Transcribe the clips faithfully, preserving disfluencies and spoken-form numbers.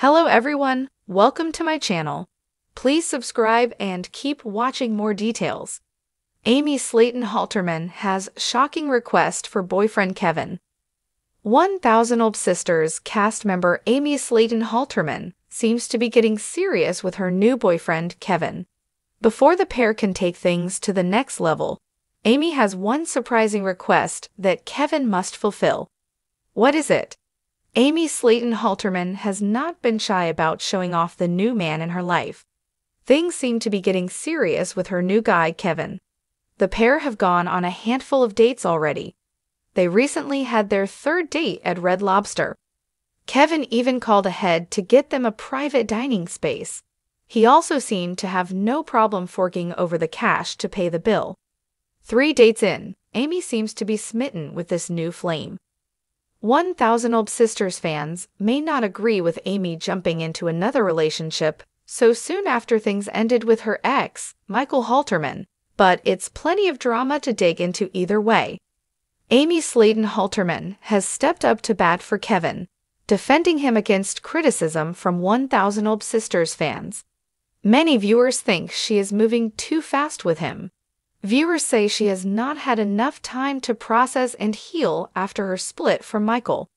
Hello everyone, welcome to my channel. Please subscribe and keep watching more details. Amy Slaton Halterman has shocking request for boyfriend Kevin. one thousand L B Sisters cast member Amy Slaton Halterman seems to be getting serious with her new boyfriend Kevin. Before the pair can take things to the next level, Amy has one surprising request that Kevin must fulfill. What is it? Amy Slaton Halterman has not been shy about showing off the new man in her life. Things seem to be getting serious with her new guy, Kevin. The pair have gone on a handful of dates already. They recently had their third date at Red Lobster. Kevin even called ahead to get them a private dining space. He also seemed to have no problem forking over the cash to pay the bill. Three dates in, Amy seems to be smitten with this new flame. one thousand L B Sisters fans may not agree with Amy jumping into another relationship so soon after things ended with her ex, Michael Halterman, but it's plenty of drama to dig into either way. Amy Slaton Halterman has stepped up to bat for Kevin, defending him against criticism from one thousand L B Sisters fans. Many viewers think she is moving too fast with him. Viewers say she has not had enough time to process and heal after her split from Michael.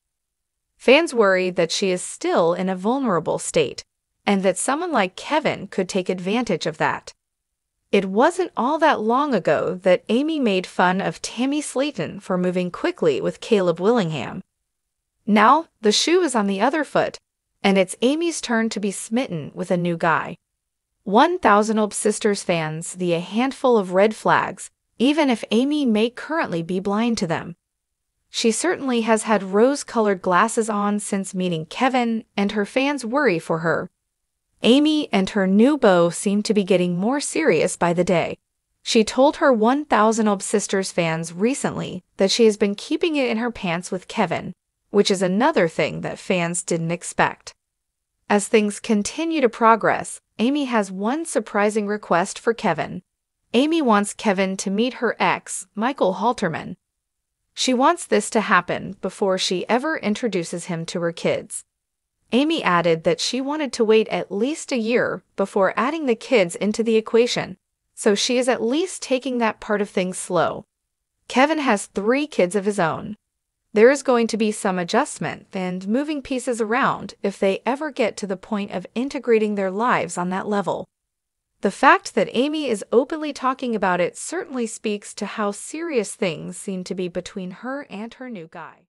Fans worry that she is still in a vulnerable state, and that someone like Kevin could take advantage of that. It wasn't all that long ago that Amy made fun of Tammy Slaton for moving quickly with Caleb Willingham. Now, the shoe is on the other foot, and it's Amy's turn to be smitten with a new guy. one thousand L B Sisters fans see a handful of red flags, even if Amy may currently be blind to them. She certainly has had rose-colored glasses on since meeting Kevin, and her fans worry for her. Amy and her new beau seem to be getting more serious by the day. She told her one thousand L B Sisters fans recently that she has been keeping it in her pants with Kevin, which is another thing that fans didn't expect. As things continue to progress, Amy has one surprising request for Kevin. Amy wants Kevin to meet her ex, Michael Halterman. She wants this to happen before she ever introduces him to her kids. Amy added that she wanted to wait at least a year before adding the kids into the equation, so she is at least taking that part of things slow. Kevin has three kids of his own. There is going to be some adjustment and moving pieces around if they ever get to the point of integrating their lives on that level. The fact that Amy is openly talking about it certainly speaks to how serious things seem to be between her and her new guy.